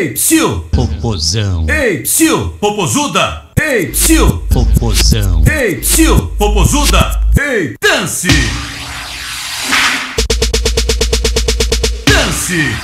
Ei, psiu, popozão. Ei, psiu, popozuda. Ei, psiu, popozão. Ei, psiu, popozuda. Ei, dance. Dance.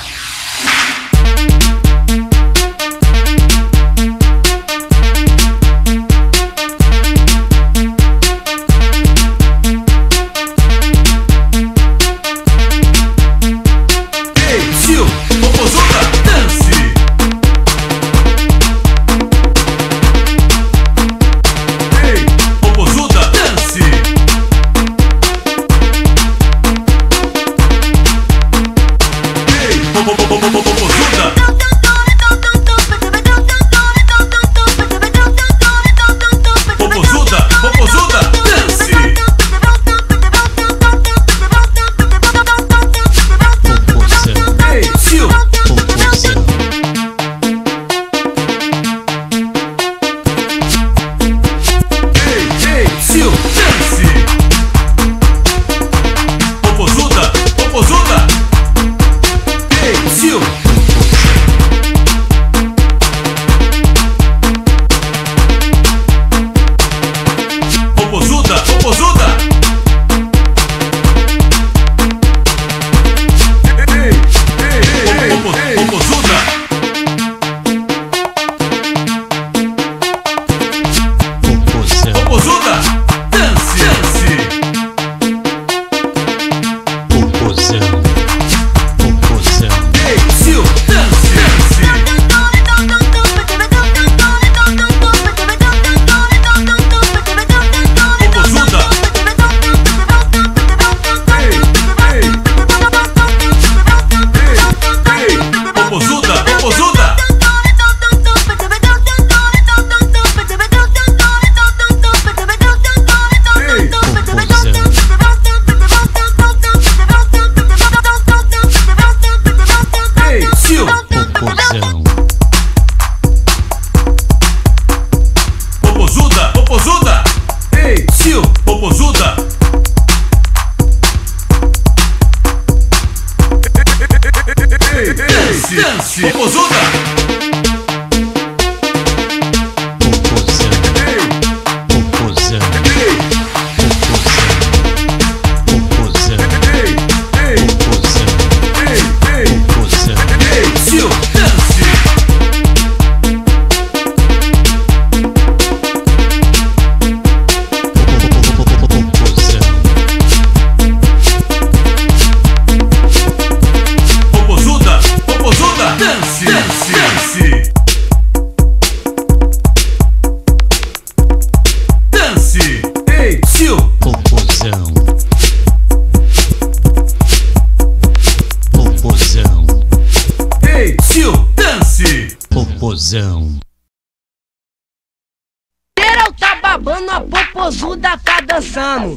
Queira tá babando, a popozuda tá dançando.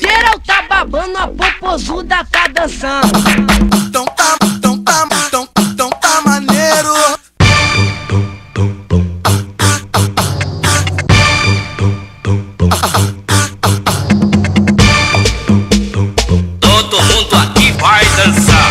Queira tá babando, a popozuda tá dançando. Então tá maneiro. Todo mundo aqui vai dançar.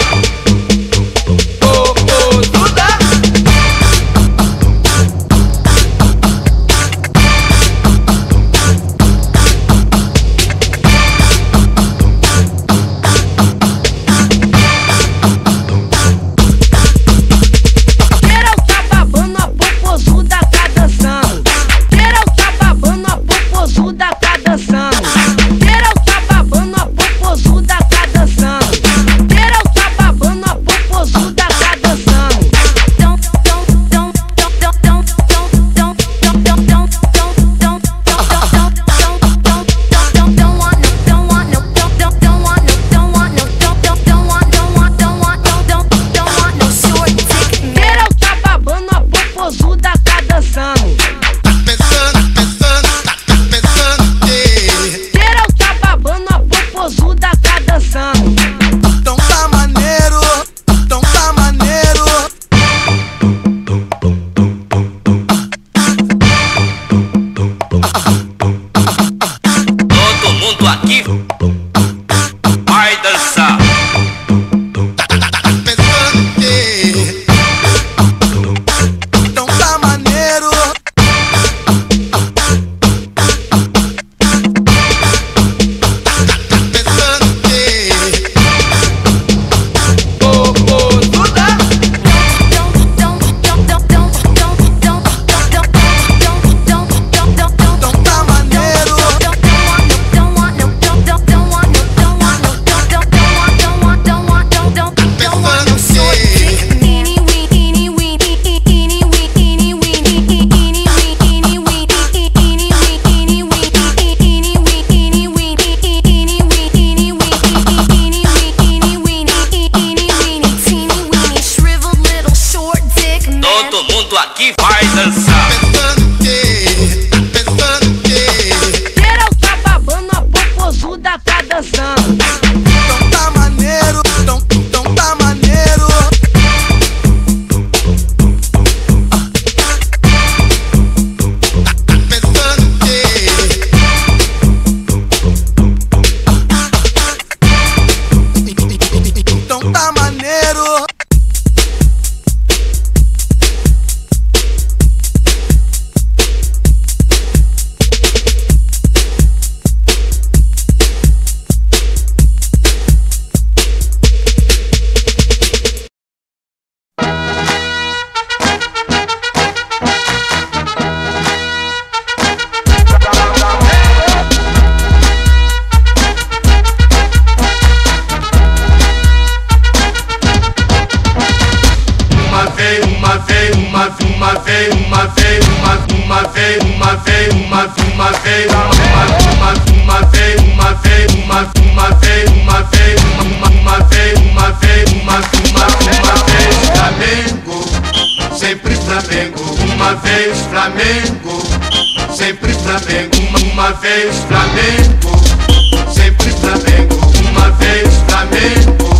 vez Flamengo, sempre Flamengo. Uma vez Flamengo,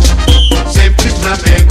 sempre Flamengo.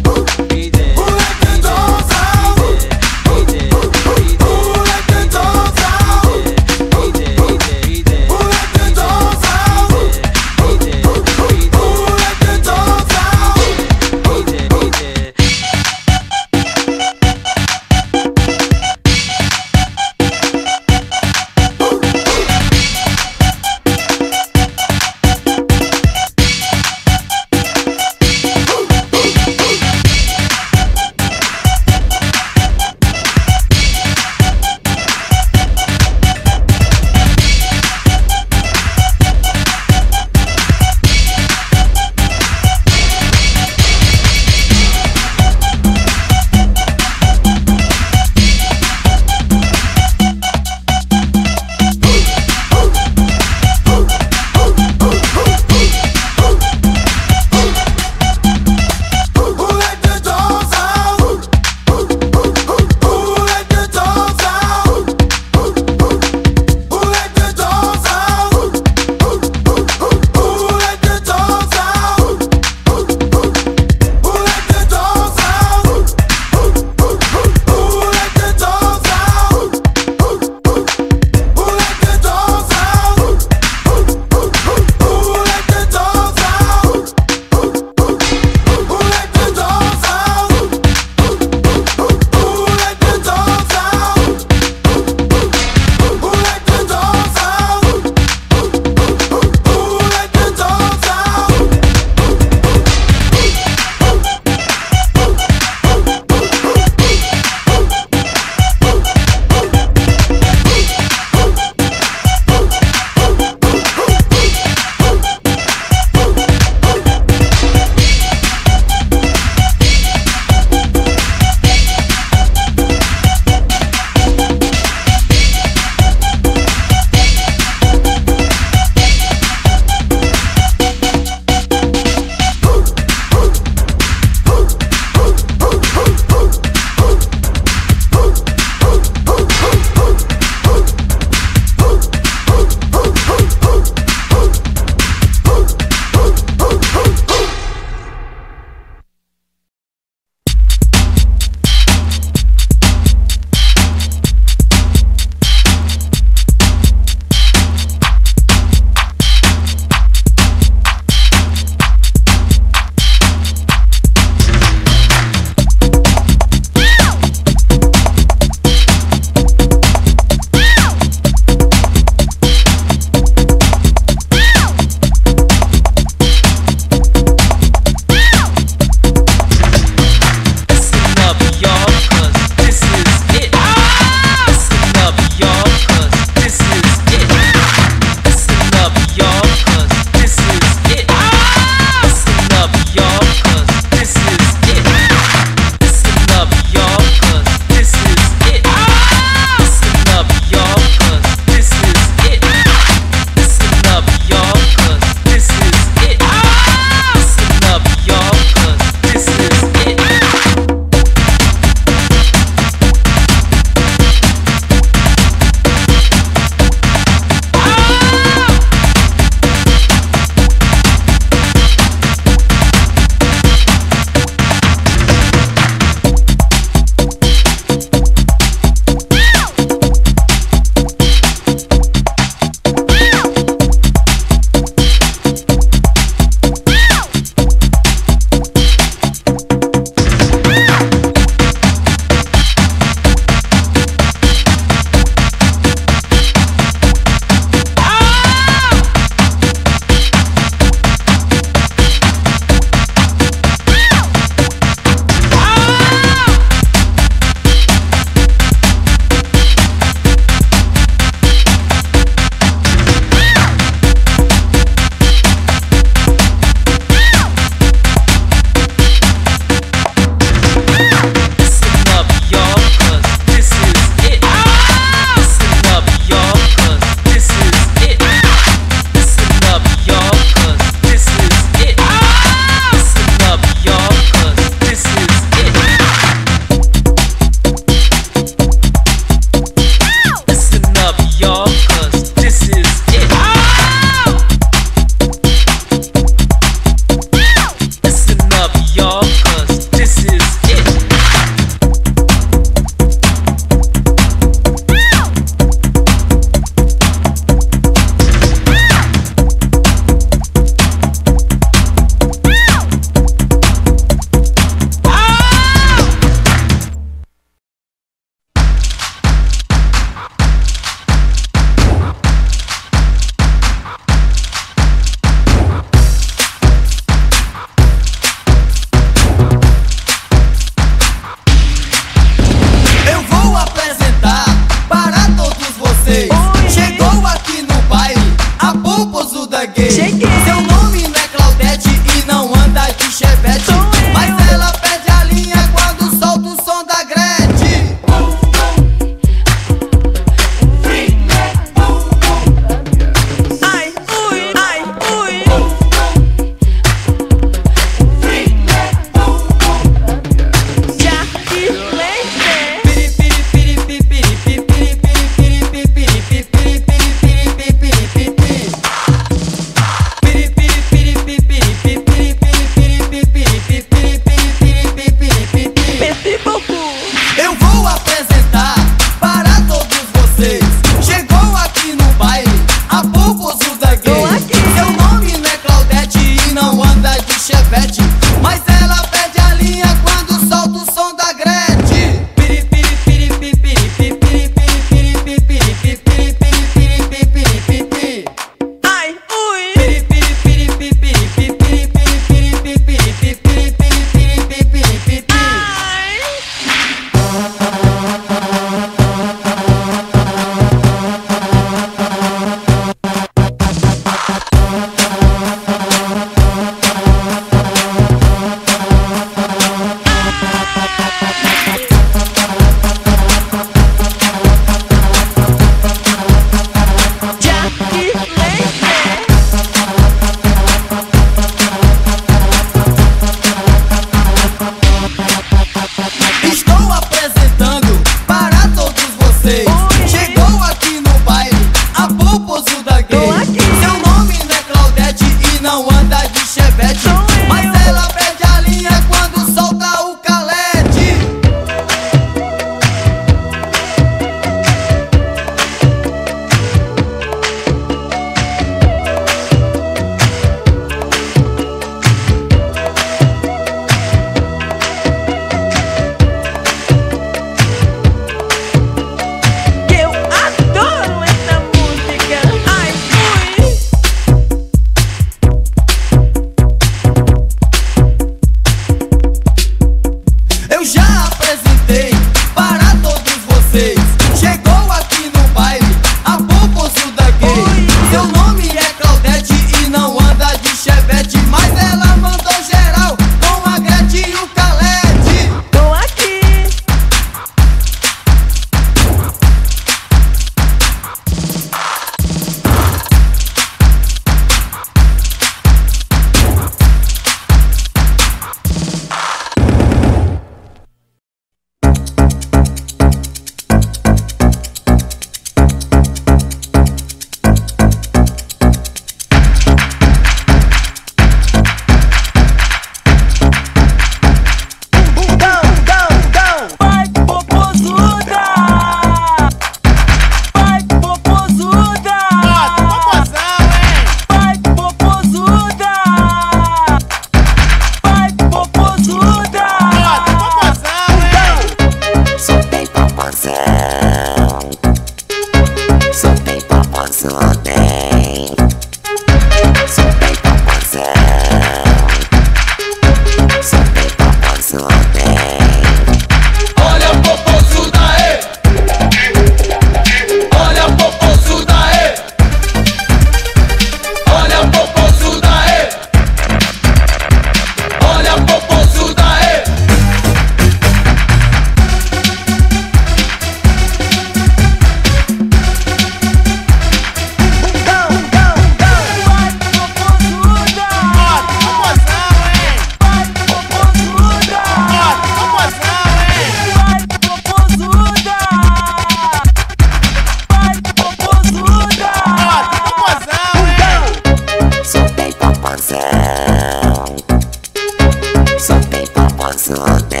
popozote.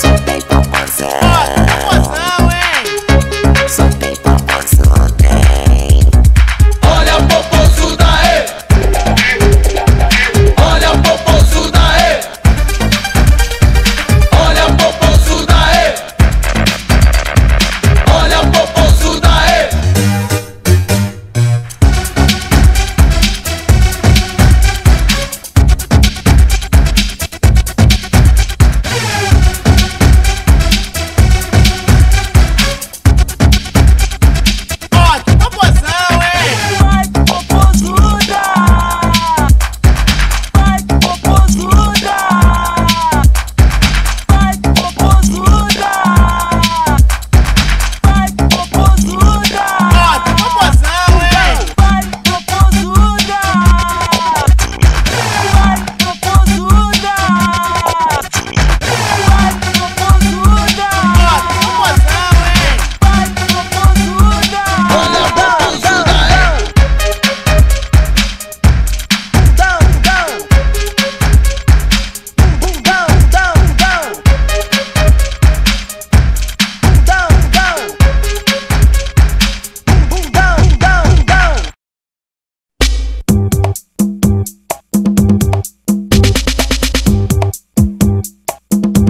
Suelta el popozote. Suelta el popozote. Hola popozuda, hola popozuda, hola popozuda, hola popozuda,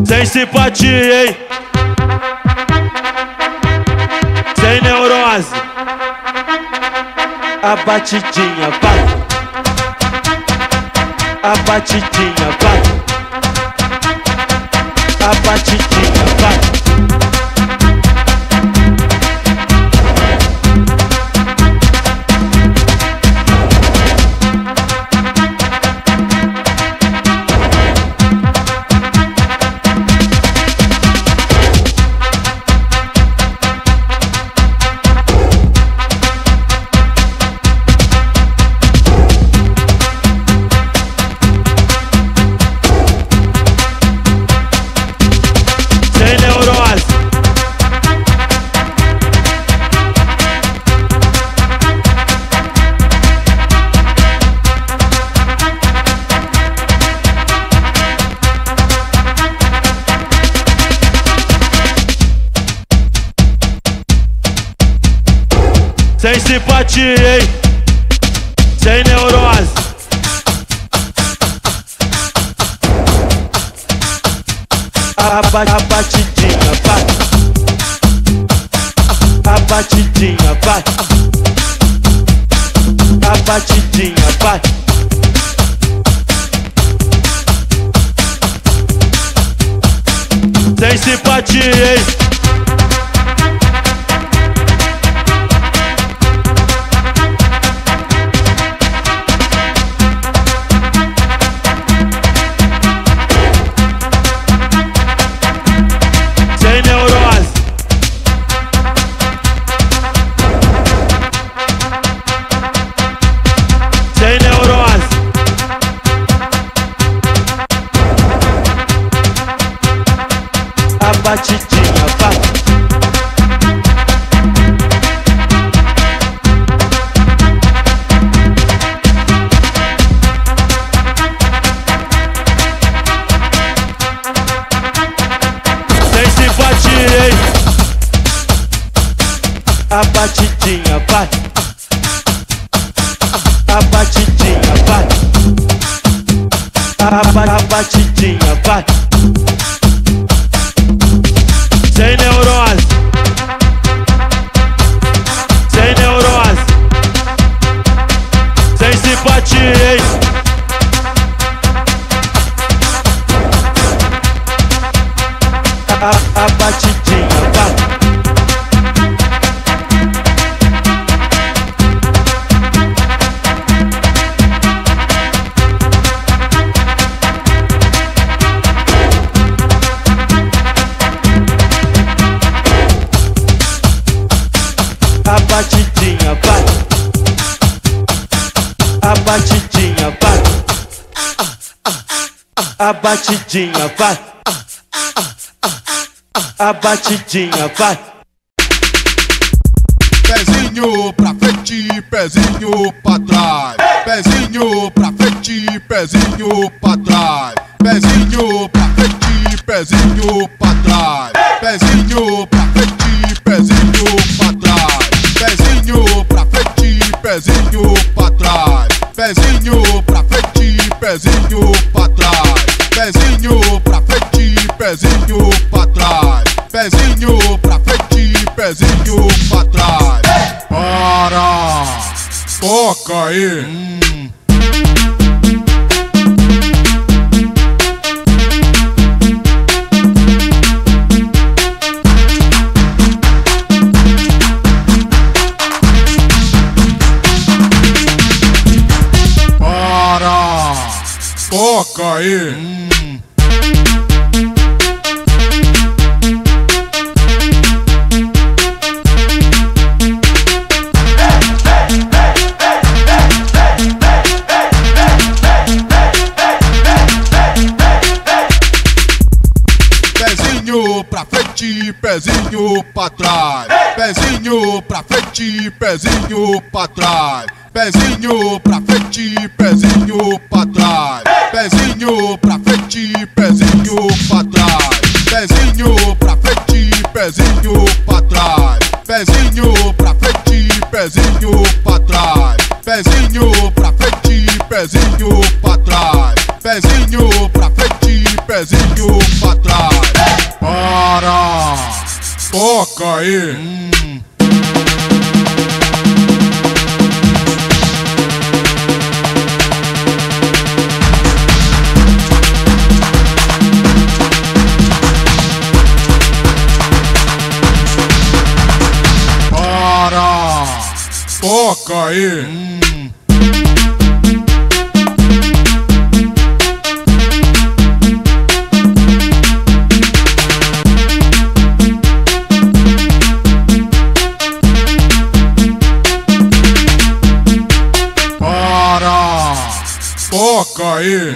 Sem simpatia, hein? Sem neurose. A batidinha bate. A batidinha bate. A batidinha bate. Sem simpatia, hein? Sem neurose. A batidinha bate. A batidinha bate. A batidinha bate. Sem simpatia, hein? A batidinha bate. Sem simpatia, hein? A batidinha bate. A batidinha bate. A batidinha bate. Sem neurose, sem neurose, sem simpatia, hein? A batidinha bate. A batidinha bate. A batidinha bate. A batidinha bate. A batidinha bate. Pezinho pra frente, pezinho pra trás. Pezinho pra frente, pezinho pra trás. pezinho pra frente, pezinho pra trás, pezinho pra frente, pezinho pra trás, pezinho pra frente, pezinho pra trás, pezinho pra frente, pezinho pra trás, pezinho pra frente, pezinho pra trás, pezinho pra frente, pezinho pra trás. Para, toca aí. Toca aí! Pezinho pra frente, pezinho pra trás, pezinho pra frente, pezinho pra trás, pezinho pra frente, pezinho pra trás, pezinho pra frente, pezinho pra trás, pezinho pra frente, pezinho pra trás, pezinho pra frente, pezinho pra trás, pezinho pra frente, pezinho pra trás, pezinho pra frente, pezinho pra trás. Para, toca aí. Para, toca aí. Toca aí!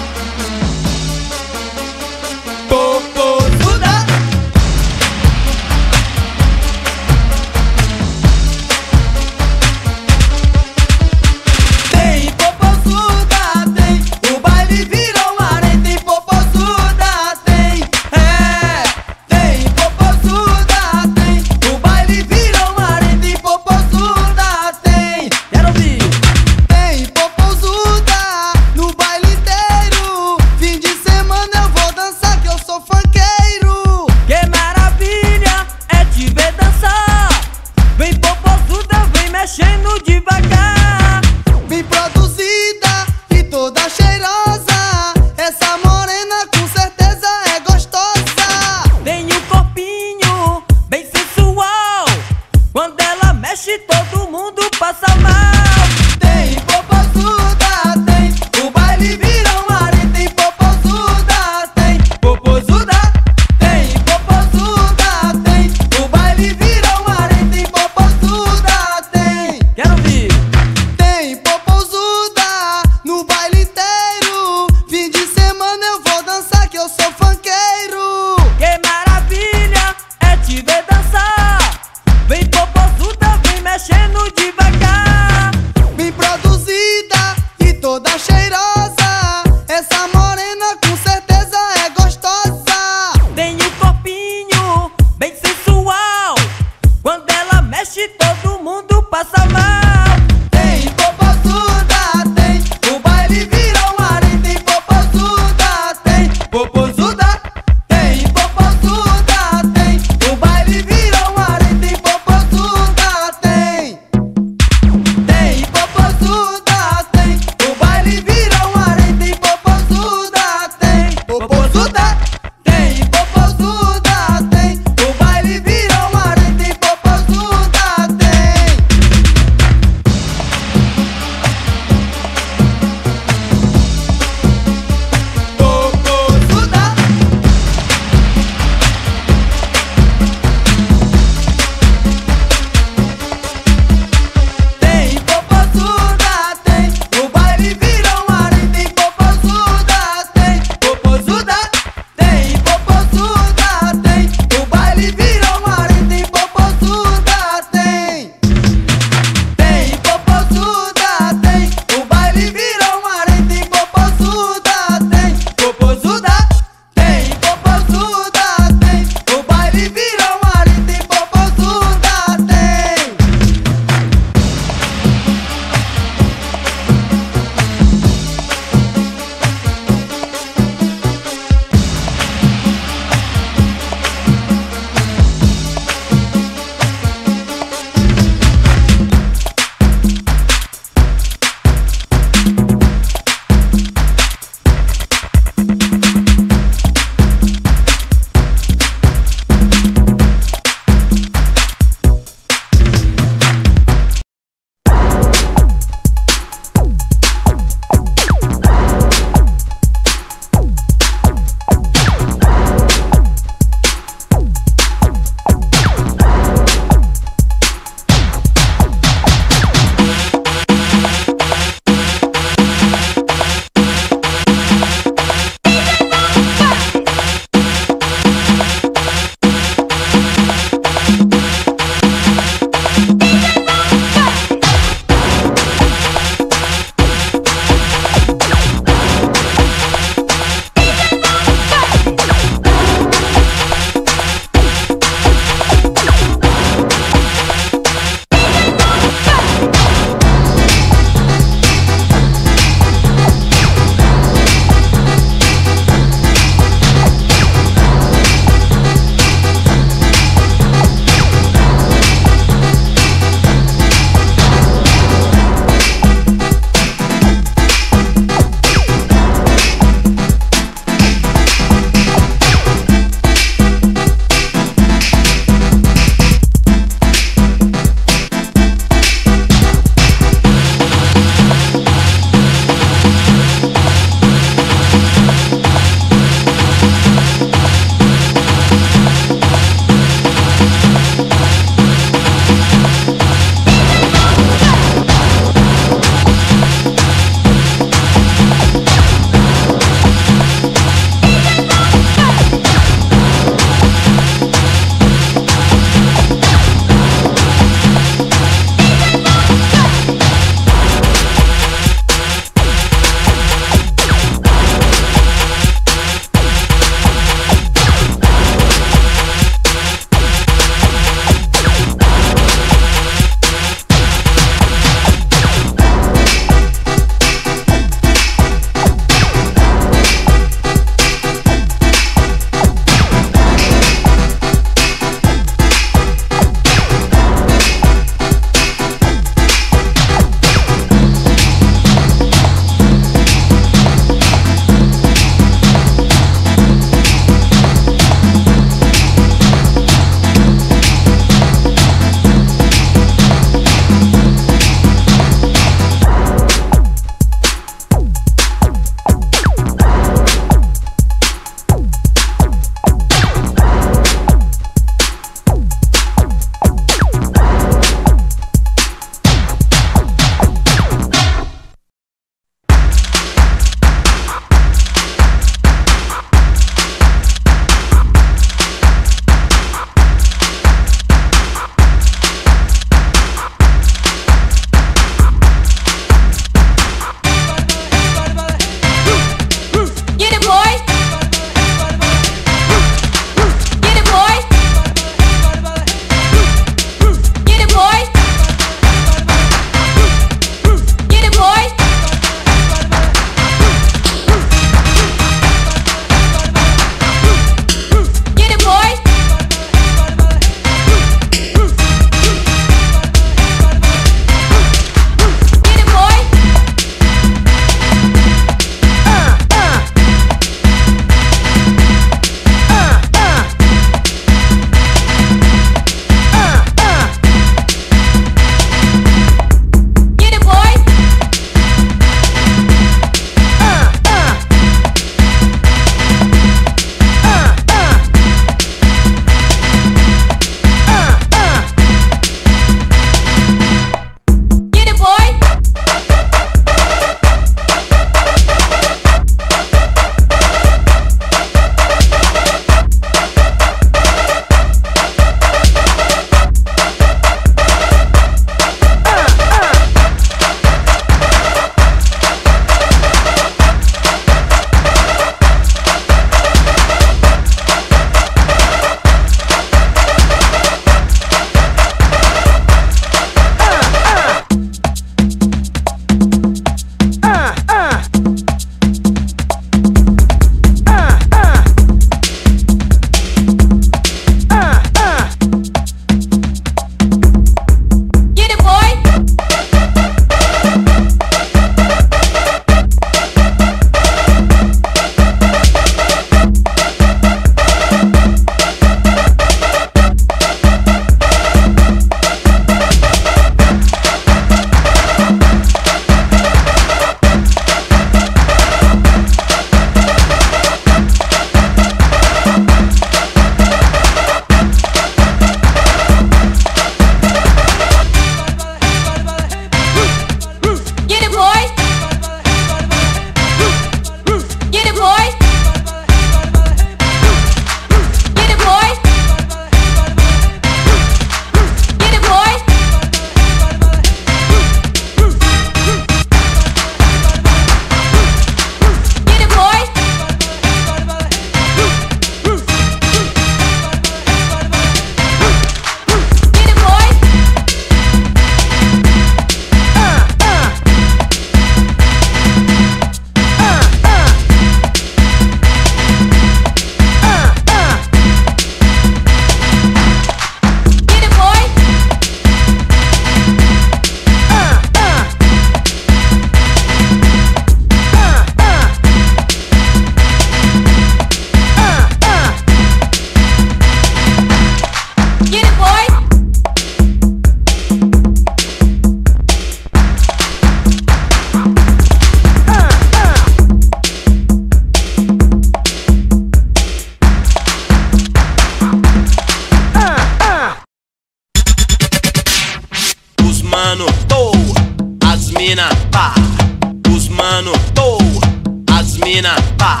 mina, pá,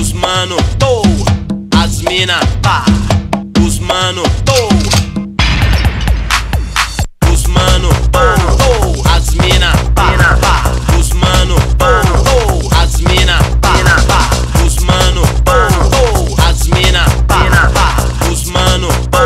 os mano, tô. As mina, pá, os mano, tô. Os mano, tô. As mina, pá, pá, os mano, tô. As mina, pá, pá, os mano, tô. As mina, pá, pá, os mano, tô.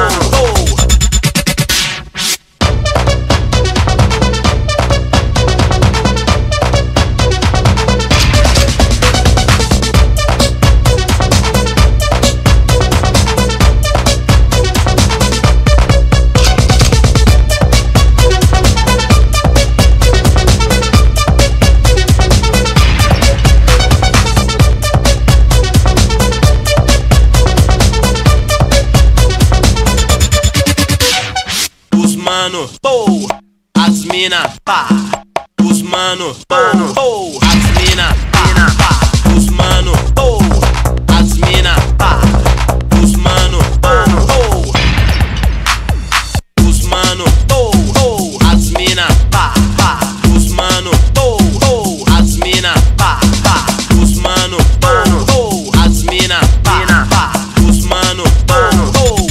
As mina, pá, os mano, tô. As mina, pá, os mano, tô. As mina, pá, os mano, tô. Os mano, tô. As mina, pá, os mano, tô. As mina, pá, os mano, tô. As mina, pá, os mano, tô.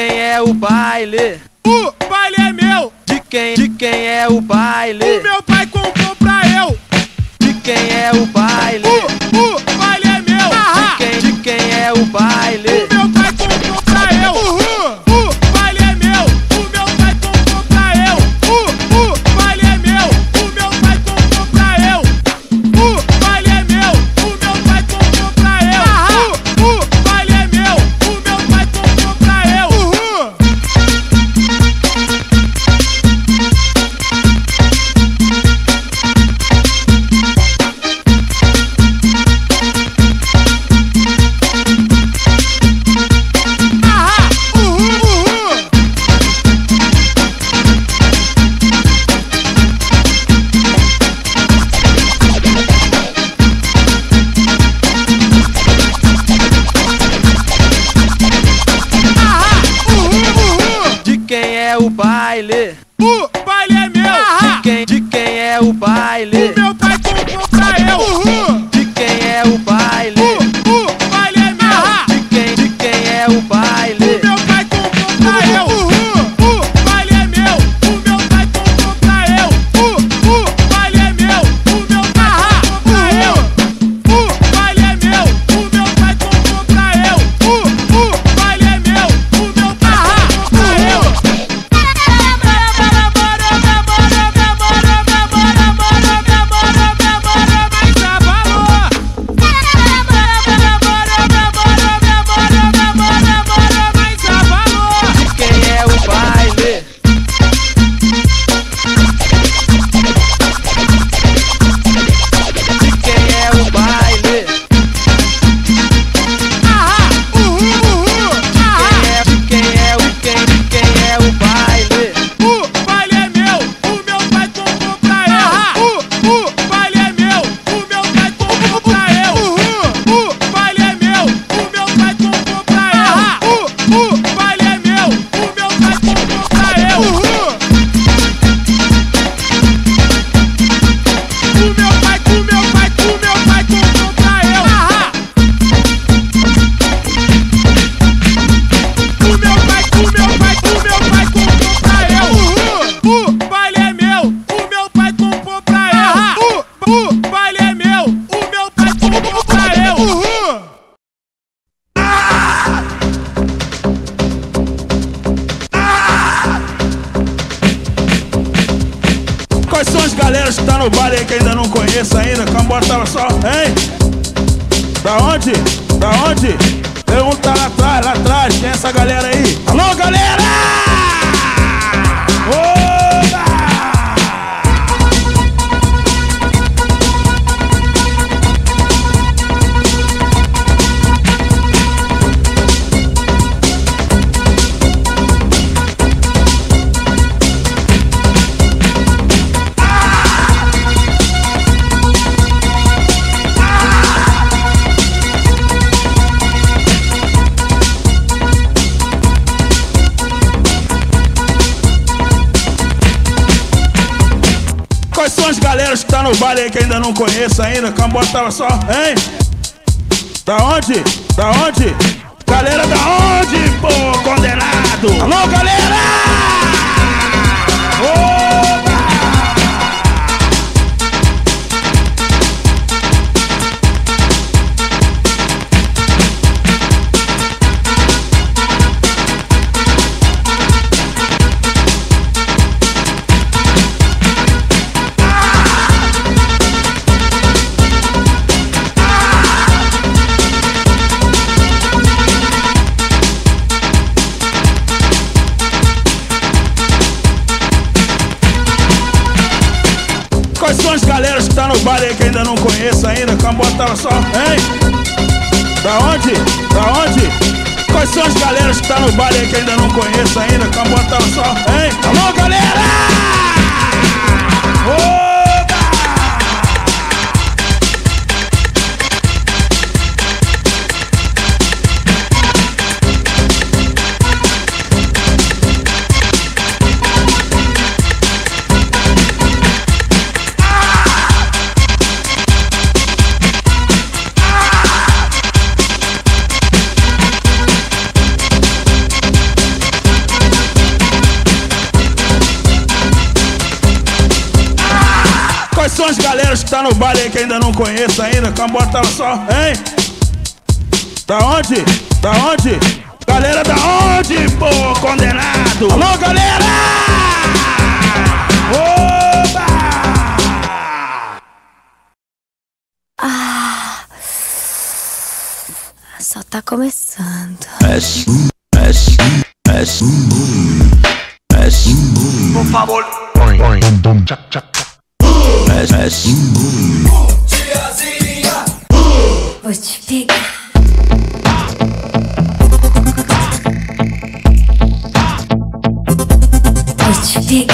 quem é o baile? O baile é meu. De quem é o baile? O meu pai comprou pra eu. De quem é o baile? O baile é meu. De quem é o baile? O meu pai comprou pra eu. Uhul. O baile é meu. O meu pai comprou pra eu. O baile é meu. O meu pai comprou pra eu. O baile é meu. O meu pai comprou pra eu. O baile é meu. O meu pai comprou pra eu. O baile. O baile é meu. De quem é o baile? O meu pai comprou pra eu. De quem é o baile? O baile é meu. De quem é o baile? O meu pai comprou pra eu. O baile é meu. O meu pai comprou pra eu. O baile é meu. O meu pai comprou pra eu. O baile é meu. O meu pai comprou pra eu. O baile é meu. O meu pai comprou pra eu. Quais são as galeras que tá no baile aí que ainda não conheço ainda? Cambota tava só, hein? Da onde? Pergunta lá atrás, quem é essa galera aí? Alô, galera! Quais são as galeras que tá no baile aí que ainda não conheço ainda? Cambota tava só, hein? Da onde? Galera da onde, pô, condenado? Alô, galera! Ô! Quais são as galeras que tá no baile aí que ainda não conheço ainda? Cambota tava só, hein? Da onde? Quais são as galeras que tá no baile aí que ainda não conheço ainda? Cambota tava só, hein? Alô, galera! Ô! umas galeras que tá no baile aí que ainda não conheço ainda. Cambota só, hein? Da onde? Da onde? Galera da onde, pô, condenado? Alô, galera! Oba! Ah, só tá começando. Por favor. Tiazinha, vou te pegar. Vou te pegar. Vou te pegar.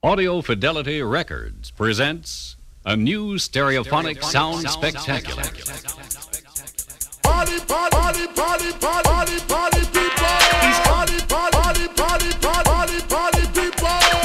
Audio Fidelity Records presents a new stereophonic sound spectacular. Party, party, party, party, party, party, people! Party, party, party, party, party, party, people!